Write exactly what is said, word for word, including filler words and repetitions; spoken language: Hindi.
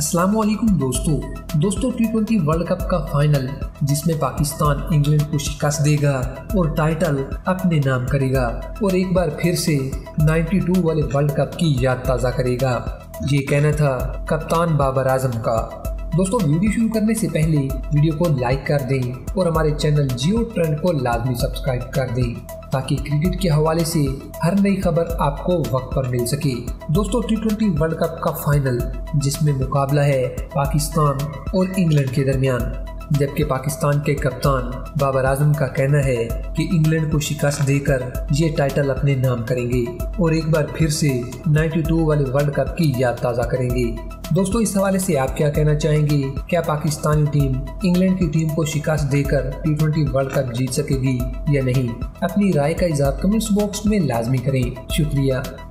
अस्सलाम वालेकुम दोस्तों दोस्तों टी ट्वेंटी वर्ल्ड कप का फाइनल जिसमें पाकिस्तान इंग्लैंड को शिकस्त देगा और टाइटल अपने नाम करेगा और एक बार फिर से बानवे वाले वर्ल्ड कप की याद ताज़ा करेगा, ये कहना था कप्तान बाबर आजम का। दोस्तों वीडियो शुरू करने से पहले वीडियो को लाइक कर दें और हमारे चैनल जियो ट्रेंड को लाजमी सब्सक्राइब कर दें ताकि क्रिकेट के हवाले से हर नई खबर आपको वक्त पर मिल सके। दोस्तों टी ट्वेंटी वर्ल्ड कप का फाइनल जिसमें मुकाबला है पाकिस्तान और इंग्लैंड के दरमियान, जबकि पाकिस्तान के कप्तान बाबर आजम का कहना है कि इंग्लैंड को शिकस्त देकर ये टाइटल अपने नाम करेंगे और एक बार फिर से बानवे वाले वर्ल्ड कप की याद ताज़ा करेंगे। दोस्तों इस हवाले से आप क्या कहना चाहेंगे? क्या पाकिस्तानी टीम इंग्लैंड की टीम को शिकस्त देकर टी ट्वेंटी वर्ल्ड कप जीत सकेगी या नहीं? अपनी राय का इज़हार कमेंट्स बॉक्स में लाजमी करें। शुक्रिया।